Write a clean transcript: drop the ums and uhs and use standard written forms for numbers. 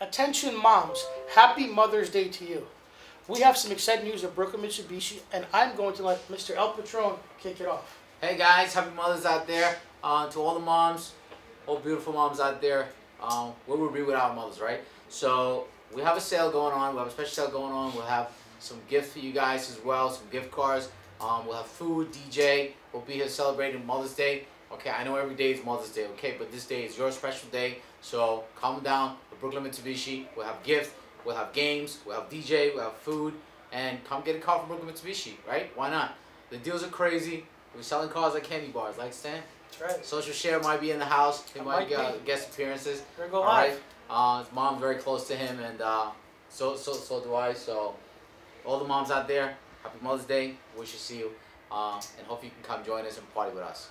Attention moms, happy Mother's Day to you. We have some exciting news at Brooklyn Mitsubishi, and I'm going to let Mr. El Patron kick it off. Hey guys, happy mothers out there. To all the moms, all beautiful moms out there, where would we be without mothers, right? So we have a sale going on, we have a special sale going on, we'll have some gifts for you guys as well, some gift cards, we'll have food, DJ, we'll be here celebrating Mother's Day. Okay, I know every day is Mother's Day, okay, but this day is your special day, so calm down. Brooklyn Mitsubishi, we'll have gifts, we'll have games, we'll have DJ, we'll have food, and come get a car from Brooklyn Mitsubishi, right? Why not? The deals are crazy. We're selling cars like candy bars, like Stan. That's right. Social Sher might be in the house. He might get guest appearances. We're going live. His mom's very close to him, and so do I. So all the moms out there, happy Mother's Day. Wish to see you, and hope you can come join us and party with us.